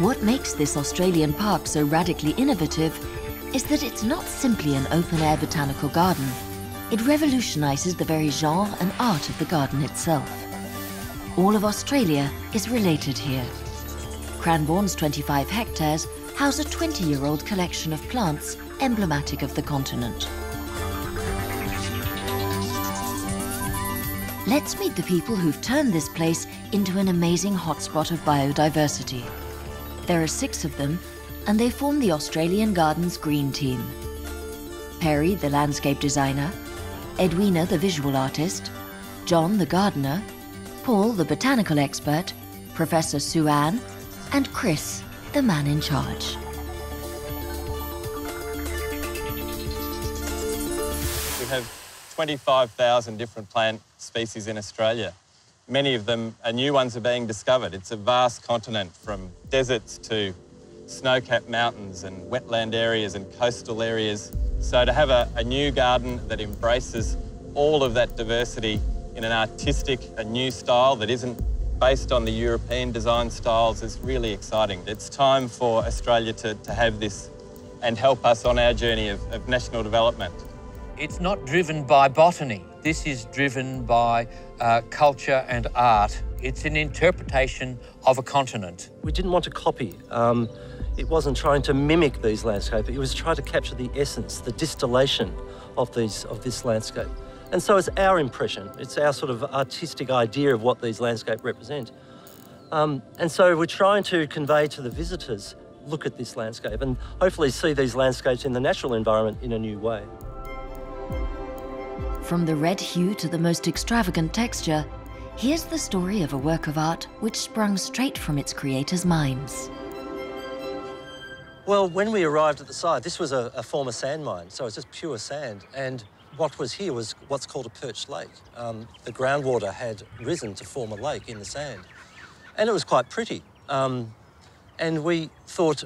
What makes this Australian park so radically innovative is that it's not simply an open-air botanical garden. It revolutionises the very genre and art of the garden itself. All of Australia is related here. Cranbourne's 25 hectares house a 20-year-old collection of plants emblematic of the continent. Let's meet the people who've turned this place into an amazing hotspot of biodiversity. There are 6 of them, and they form the Australian Gardens Green Team. Perry, the landscape designer, Edwina, the visual artist, John, the gardener, Paul, the botanical expert, Professor Sue-Ann, and Chris, the man in charge. We have 25,000 different plant species in Australia. Many of them are new ones are being discovered. It's a vast continent, from deserts to snow-capped mountains and wetland areas and coastal areas. So to have a new garden that embraces all of that diversity in an artistic, a new style that isn't based on the European design styles is really exciting. It's time for Australia to have this and help us on our journey of national development. It's not driven by botany. This is driven by culture and art. It's an interpretation of a continent. We didn't want to copy. It wasn't trying to mimic these landscapes. It was trying to capture the essence, the distillation of this landscape. And so it's our impression. It's our sort of artistic idea of what these landscapes represent. And so we're trying to convey to the visitors, look at this landscape and hopefully see these landscapes in the natural environment in a new way. From the red hue to the most extravagant texture, here's the story of a work of art which sprung straight from its creators' minds. Well, when we arrived at the site, this was a former sand mine, so it's just pure sand. And what was here was what's called a perched lake. The groundwater had risen to form a lake in the sand. And it was quite pretty. And we thought,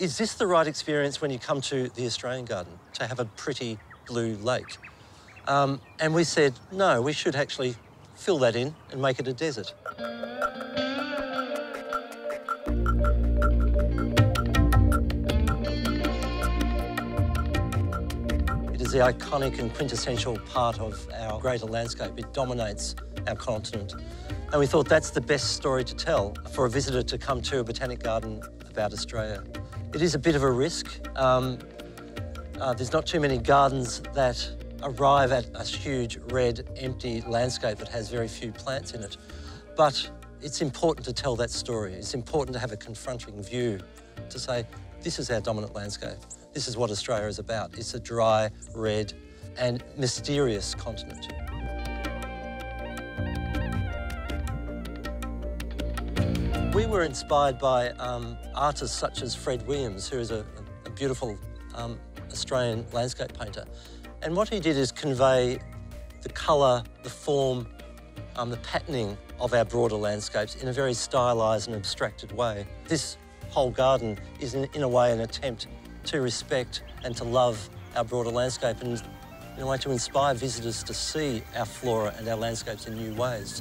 is this the right experience when you come to the Australian garden, to have a pretty blue lake? And we said, no, we should actually fill that in and make it a desert. It is the iconic and quintessential part of our greater landscape. It dominates our continent. And we thought that's the best story to tell for a visitor to come to a botanic garden about Australia. It is a bit of a risk. There's not too many gardens that arrive at a huge, red, empty landscape that has very few plants in it. But it's important to tell that story. It's important to have a confronting view, to say, this is our dominant landscape. This is what Australia is about. It's a dry, red, and mysterious continent. We were inspired by artists such as Fred Williams, who is a beautiful Australian landscape painter. And what he did is convey the colour, the form, the patterning of our broader landscapes in a very stylised and abstracted way. This whole garden is in a way an attempt to respect and to love our broader landscape and in a way to inspire visitors to see our flora and our landscapes in new ways.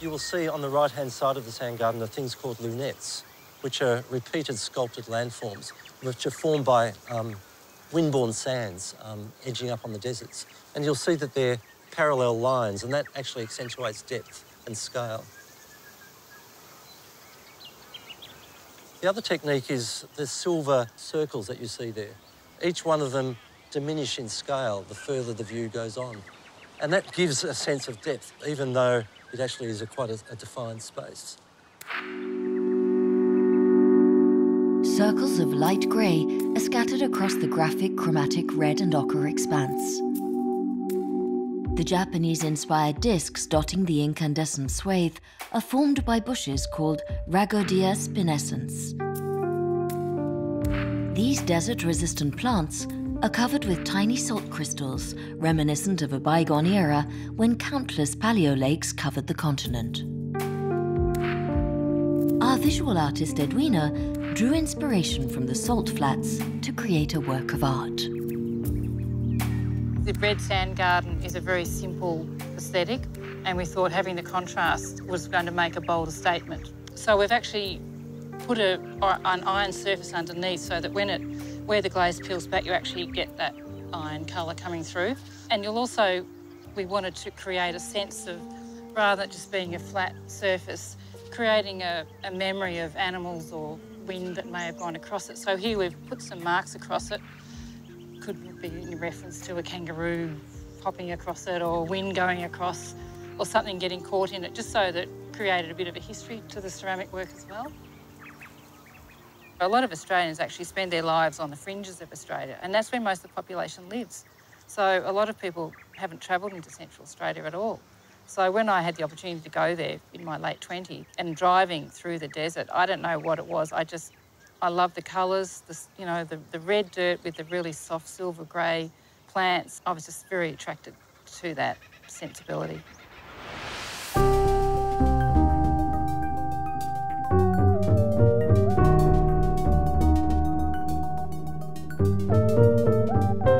You will see on the right-hand side of the sand garden are things called lunettes, which are repeated sculpted landforms, which are formed by windborne sands edging up on the deserts. And you'll see that they're parallel lines, and that actually accentuates depth and scale. The other technique is the silver circles that you see there. Each one of them diminish in scale the further the view goes on. And that gives a sense of depth, even though it actually is quite a defined space. Circles of light grey are scattered across the graphic, chromatic red and ochre expanse. The Japanese-inspired discs dotting the incandescent swathe are formed by bushes called Ragodia spinescens. These desert-resistant plants are covered with tiny salt crystals, reminiscent of a bygone era when countless paleo lakes covered the continent. Our visual artist Edwina drew inspiration from the salt flats to create a work of art. The red sand garden is a very simple aesthetic, and we thought having the contrast was going to make a bolder statement. So we've actually put an iron surface underneath so that where the glaze peels back, you actually get that iron colour coming through. And you'll also, we wanted to create a sense of, rather than just being a flat surface, creating a memory of animals or wind that may have gone across it. So here we've put some marks across it. Could be in reference to a kangaroo hopping across it or wind going across or something getting caught in it, just so that created a bit of a history to the ceramic work as well. A lot of Australians actually spend their lives on the fringes of Australia, and that's where most of the population lives. So a lot of people haven't travelled into Central Australia at all. So when I had the opportunity to go there in my late 20s and driving through the desert, I don't know what it was. I love the colours, you know, the red dirt with the really soft silver grey plants. I was just very attracted to that sensibility.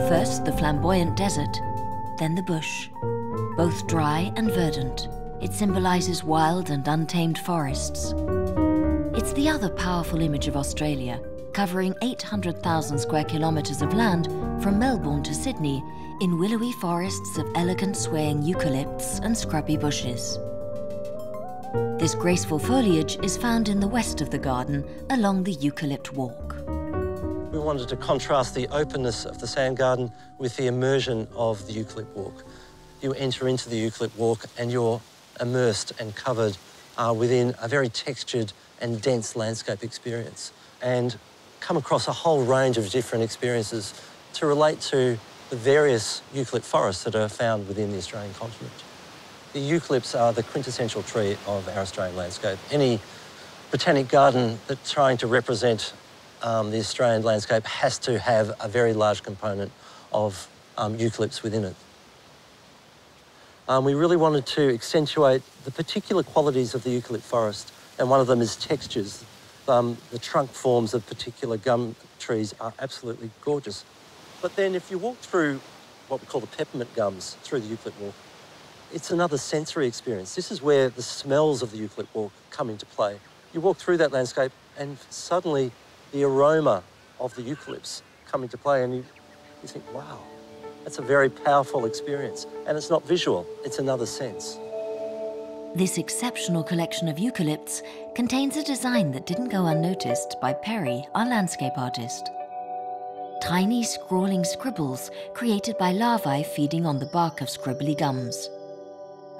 First the flamboyant desert, then the bush. Both dry and verdant, it symbolises wild and untamed forests. It's the other powerful image of Australia, covering 800,000 square kilometres of land from Melbourne to Sydney in willowy forests of elegant swaying eucalypts and scrubby bushes. This graceful foliage is found in the west of the garden along the Eucalypt Walk. We wanted to contrast the openness of the sand garden with the immersion of the Eucalypt Walk. You enter into the Eucalypt Walk and you're immersed and covered within a very textured and dense landscape experience, and come across a whole range of different experiences to relate to the various eucalypt forests that are found within the Australian continent. The eucalypts are the quintessential tree of our Australian landscape. Any botanic garden that's trying to represent the Australian landscape has to have a very large component of eucalypts within it. We really wanted to accentuate the particular qualities of the eucalypt forest, and one of them is textures. The trunk forms of particular gum trees are absolutely gorgeous. But then if you walk through what we call the peppermint gums through the Eucalypt Walk, it's another sensory experience. This is where the smells of the Eucalypt Walk come into play. You walk through that landscape and suddenly the aroma of the eucalypts come into play, and you think, wow. That's a very powerful experience, and it's not visual, it's another sense. This exceptional collection of eucalypts contains a design that didn't go unnoticed by Perry, our landscape artist. Tiny scrawling scribbles created by larvae feeding on the bark of scribbly gums.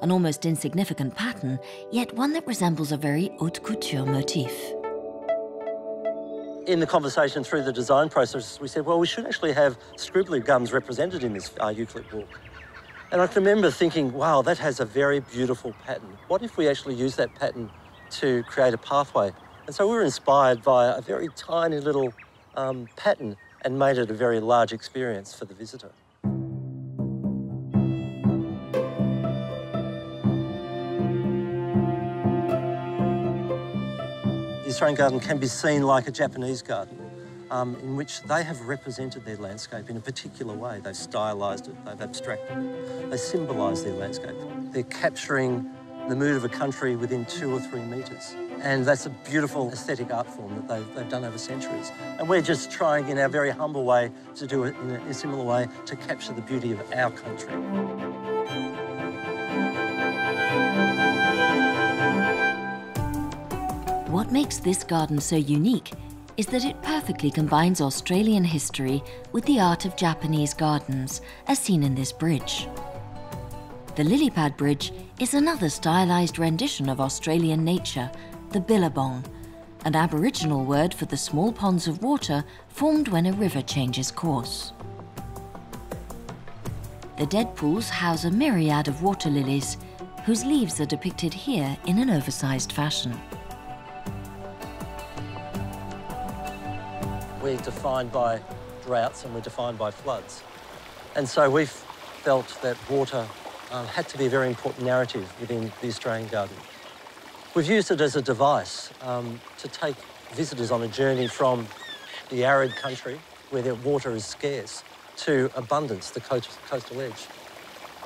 An almost insignificant pattern, yet one that resembles a very haute couture motif. In the conversation through the design process, we said, well, we should actually have scribbly gums represented in this Eucalypt Walk. And I can remember thinking, wow, that has a very beautiful pattern. What if we actually use that pattern to create a pathway? And so we were inspired by a very tiny little pattern and made it a very large experience for the visitor. The Australian garden can be seen like a Japanese garden, in which they have represented their landscape in a particular way. They've stylised it, they've abstracted it, they symbolise their landscape. They're capturing the mood of a country within 2 or 3 metres. And that's a beautiful aesthetic art form that they've done over centuries. And we're just trying in our very humble way to do it in a similar way to capture the beauty of our country. What makes this garden so unique is that it perfectly combines Australian history with the art of Japanese gardens, as seen in this bridge. The lily pad bridge is another stylised rendition of Australian nature, the billabong, an Aboriginal word for the small ponds of water formed when a river changes course. The dead pools house a myriad of water lilies, whose leaves are depicted here in an oversized fashion. We're defined by droughts and we're defined by floods. And so we've felt that water had to be a very important narrative within the Australian garden. We've used it as a device to take visitors on a journey from the arid country where their water is scarce to abundance, the coastal edge.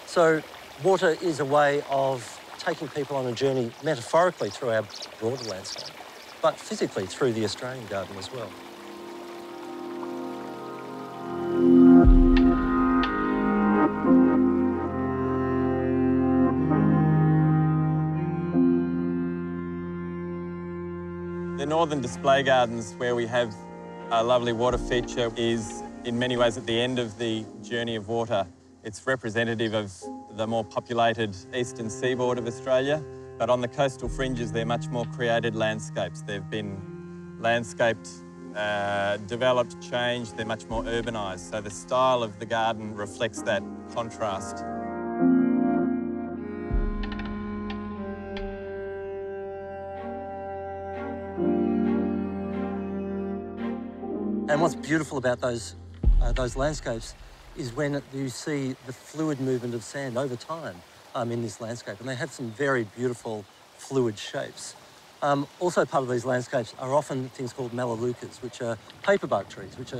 So water is a way of taking people on a journey metaphorically through our broader landscape, but physically through the Australian garden as well. The Northern Display Gardens, where we have a lovely water feature, is in many ways at the end of the journey of water. It's representative of the more populated eastern seaboard of Australia, but on the coastal fringes, they're much more created landscapes. They've been landscaped, developed, changed. They're much more urbanised. So the style of the garden reflects that contrast. And what's beautiful about those landscapes is when you see the fluid movement of sand over time in this landscape, and they have some very beautiful fluid shapes. Also part of these landscapes are often things called melaleucas, which are paperbug trees, which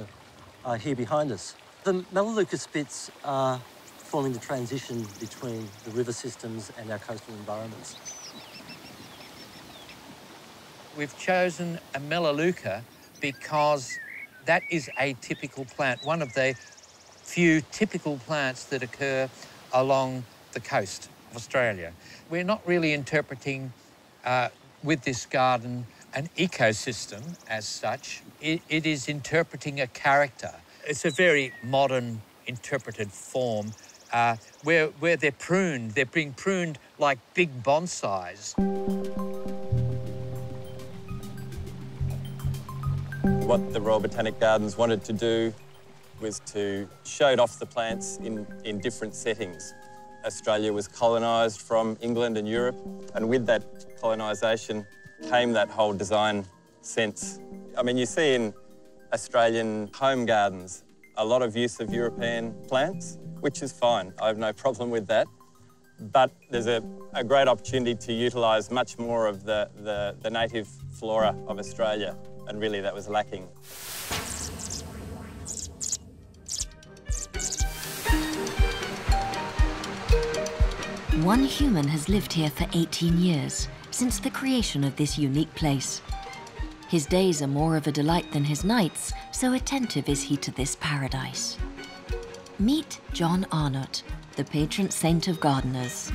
are here behind us. The melaleuca spits are forming the transition between the river systems and our coastal environments. We've chosen a melaleuca because that is a typical plant, one of the few typical plants that occur along the coast of Australia. We're not really interpreting with this garden an ecosystem as such. It is interpreting a character. It's a very modern interpreted form where they're pruned. They're being pruned like big bonsais. What the Royal Botanic Gardens wanted to do was to show off the plants in different settings. Australia was colonised from England and Europe, and with that colonisation came that whole design sense. I mean, you see in Australian home gardens a lot of use of European plants, which is fine. I have no problem with that. But there's a great opportunity to utilise much more of the native flora of Australia. And really, that was lacking. One human has lived here for 18 years, since the creation of this unique place. His days are more of a delight than his nights, so attentive is he to this paradise. Meet John Arnott, the patron saint of gardeners.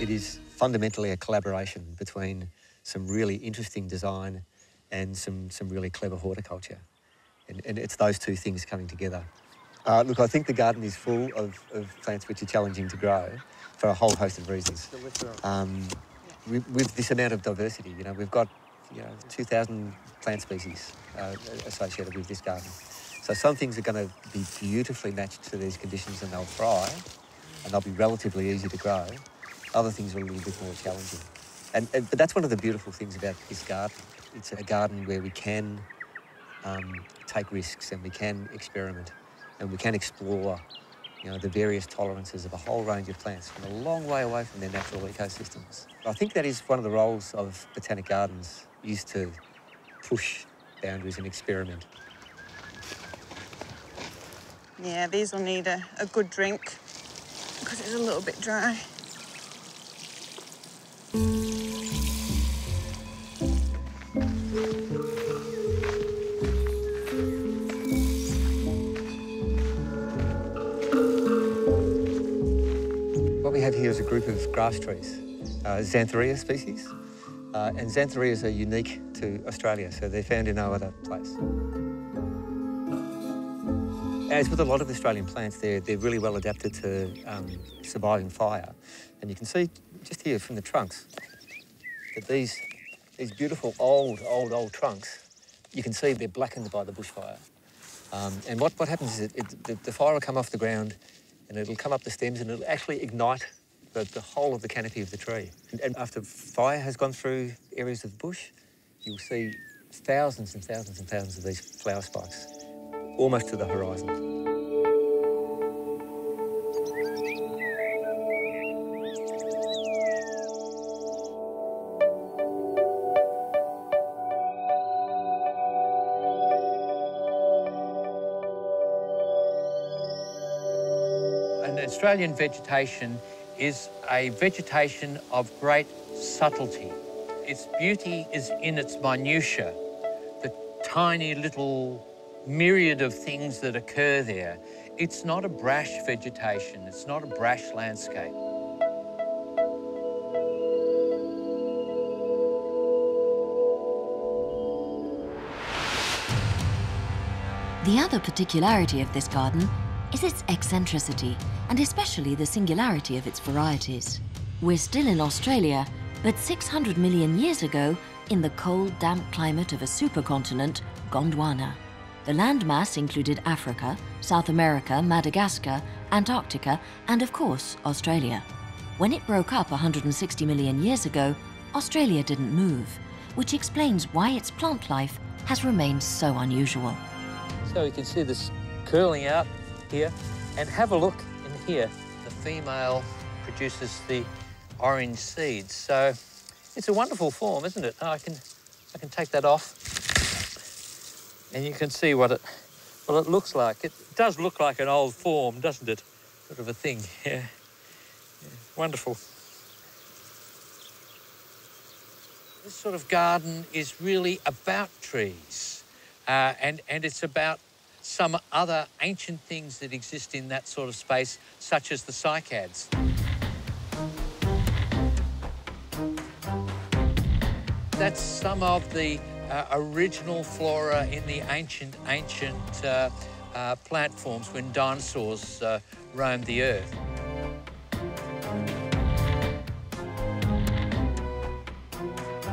It is fundamentally a collaboration between some really interesting design and some really clever horticulture. And it's those two things coming together. Look, I think the garden is full of plants which are challenging to grow for a whole host of reasons. With this amount of diversity, you know, we've got 2,000 plant species associated with this garden. So some things are going to be beautifully matched to these conditions and they'll thrive and they'll be relatively easy to grow. Other things are a little bit more challenging. But that's one of the beautiful things about this garden. It's a garden where we can take risks and we can experiment and we can explore, the various tolerances of a whole range of plants from a long way away from their natural ecosystems. I think that is one of the roles of botanic gardens, is to push boundaries and experiment. Yeah, these will need a good drink because it's a little bit dry. Here's a group of grass trees, xanthorrhoea species, and xanthorrhoeas are unique to Australia, so they're found in no other place. As with a lot of Australian plants, they're really well adapted to surviving fire, and you can see just here from the trunks that these beautiful old trunks, you can see they're blackened by the bushfire. And what happens is the fire will come off the ground and it'll come up the stems and it'll actually ignite the whole of the canopy of the tree. And after fire has gone through areas of the bush, you'll see thousands and thousands and thousands of these flower spikes, almost to the horizon. An Australian vegetation is a vegetation of great subtlety. Its beauty is in its minutiae, the tiny little myriad of things that occur there. It's not a brash vegetation, it's not a brash landscape. The other particularity of this garden is its eccentricity, and especially the singularity of its varieties. We're still in Australia, but 600 million years ago, in the cold, damp climate of a supercontinent, Gondwana. The landmass included Africa, South America, Madagascar, Antarctica, and of course, Australia. When it broke up 160 million years ago, Australia didn't move, which explains why its plant life has remained so unusual. So you can see this curling out here, and have a look in here. The female produces the orange seeds, so it's a wonderful form, isn't it? Now I can take that off, and you can see what it looks like. It does look like an old form, doesn't it? Sort of a thing, yeah. Yeah. Wonderful. This sort of garden is really about trees. And it's about some other ancient things that exist in that sort of space, such as the cycads. That's some of the original flora in the ancient plant forms when dinosaurs roamed the earth.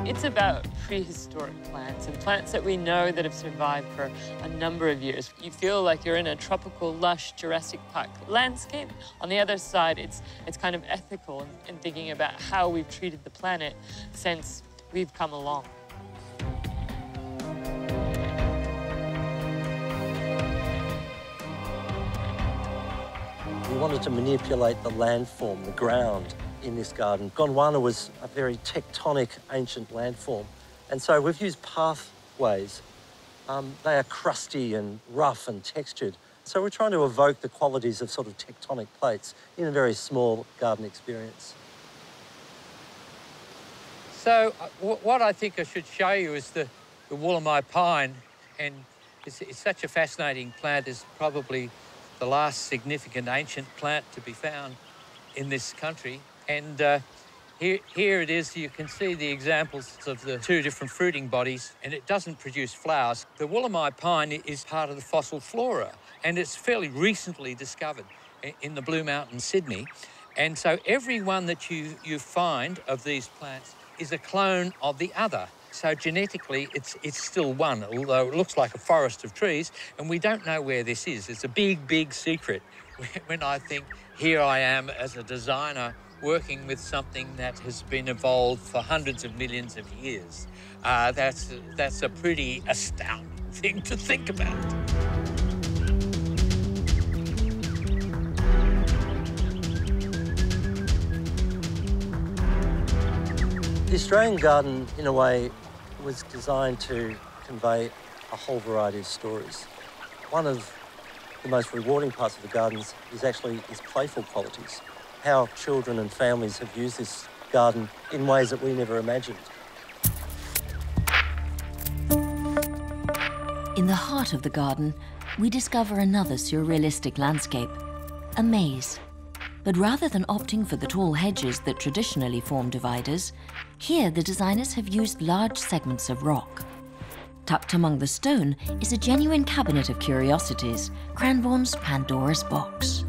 It's about prehistoric plants and plants that we know that have survived for a number of years. You feel like you're in a tropical, lush Jurassic Park landscape. On the other side, it's kind of ethical in thinking about how we've treated the planet since we've come along. We wanted to manipulate the landform, the ground, in this garden. Gondwana was a very tectonic ancient landform, and so we've used pathways. They are crusty and rough and textured, so we're trying to evoke the qualities of sort of tectonic plates in a very small garden experience. So what I think I should show you is the Wollemi Pine, and it's such a fascinating plant. It's probably the last significant ancient plant to be found in this country. And here it is. You can see the examples of the two different fruiting bodies, and it doesn't produce flowers. The Wollemi pine is part of the fossil flora, and it's fairly recently discovered in the Blue Mountains, Sydney. And so every one that you find of these plants is a clone of the other. So genetically, it's still one, although it looks like a forest of trees, and we don't know where this is. It's a big, big secret. When I think, here I am as a designer working with something that has been evolved for hundreds of millions of years. That's a pretty astounding thing to think about. The Australian garden, in a way, was designed to convey a whole variety of stories. One of the most rewarding parts of the gardens is actually its playful qualities. How children and families have used this garden in ways that we never imagined. In the heart of the garden, we discover another surrealistic landscape, a maze. But rather than opting for the tall hedges that traditionally form dividers, here the designers have used large segments of rock. Tucked among the stone is a genuine cabinet of curiosities, Cranbourne's Pandora's Box.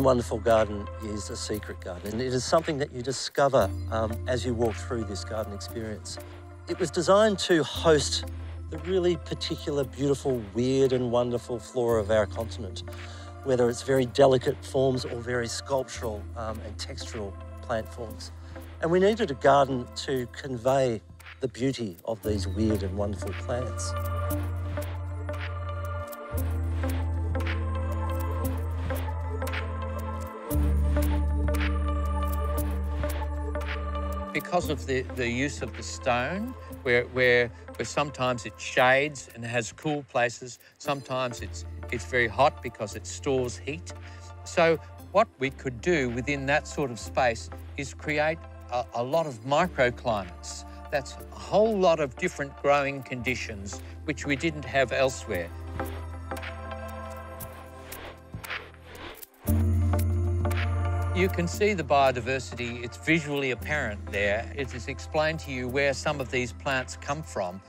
Wonderful garden is a secret garden, and it is something that you discover as you walk through this garden experience. It was designed to host the really particular, beautiful, weird and wonderful flora of our continent, whether it's very delicate forms or very sculptural and textural plant forms. And we needed a garden to convey the beauty of these weird and wonderful plants. because of the use of the stone, where sometimes it shades and has cool places, sometimes it's very hot because it stores heat. So what we could do within that sort of space is create a lot of microclimates. That's a whole lot of different growing conditions which we didn't have elsewhere. You can see the biodiversity, it's visually apparent there. It is explained to you where some of these plants come from.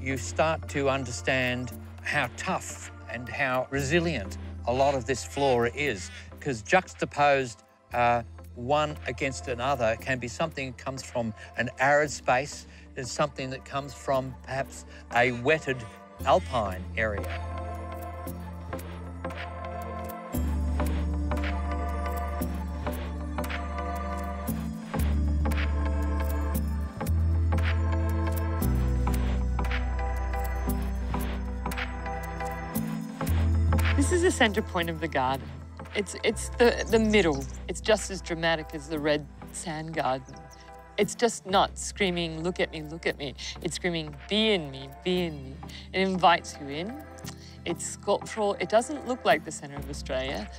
You start to understand how tough and how resilient a lot of this flora is, because juxtaposed one against another can be something that comes from an arid space, there's something that comes from perhaps a wetted alpine area. This is the centre point of the garden. It's the middle. It's just as dramatic as the red sand garden. It's just not screaming, "Look at me, look at me." It's screaming, "Be in me, be in me." It invites you in. It's sculptural. It doesn't look like the centre of Australia,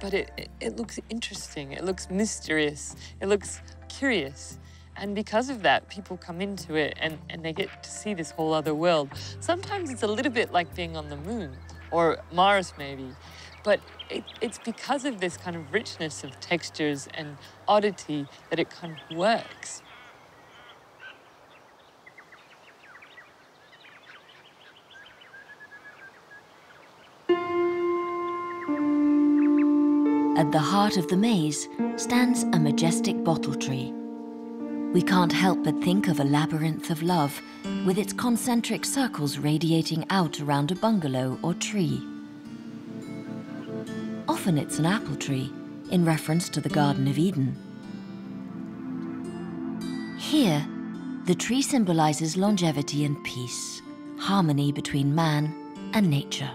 but it looks interesting. It looks mysterious. It looks curious. And because of that, people come into it and they get to see this whole other world. Sometimes it's a little bit like being on the moon, or Mars maybe, but it's because of this kind of richness of textures and oddity that it kind of works. At the heart of the maze stands a majestic bottle tree. We can't help but think of a labyrinth of love, with its concentric circles radiating out around a bungalow or tree. Often it's an apple tree, in reference to the Garden of Eden. Here, the tree symbolizes longevity and peace, harmony between man and nature.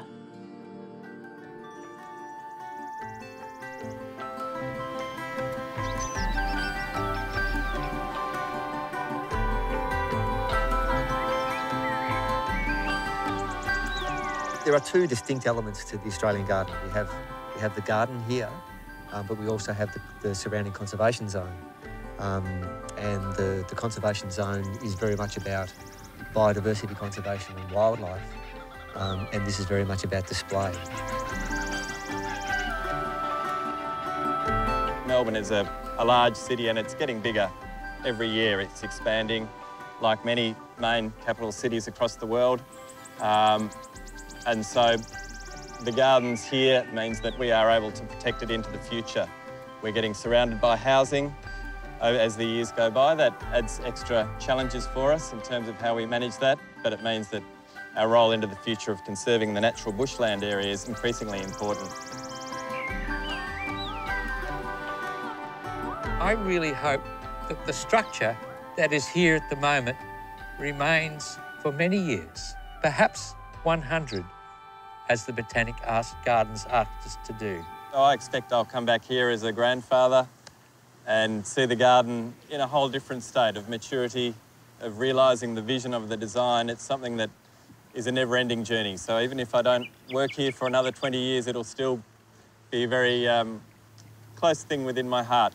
There are two distinct elements to the Australian garden. We have the garden here, but we also have the surrounding conservation zone. And the conservation zone is very much about biodiversity conservation and wildlife, and this is very much about display. Melbourne is a large city, and it's getting bigger every year. It's expanding, like many main capital cities across the world. And so the gardens here means that we are able to protect it into the future. We're getting surrounded by housing as the years go by. That adds extra challenges for us in terms of how we manage that, but it means that our role into the future of conserving the natural bushland area is increasingly important. I really hope that the structure that is here at the moment remains for many years, perhaps 100, as the Botanic Gardens asked us to do. I expect I'll come back here as a grandfather and see the garden in a whole different state of maturity, of realising the vision of the design. It's something that is a never-ending journey. So even if I don't work here for another 20 years, it'll still be a very close thing within my heart.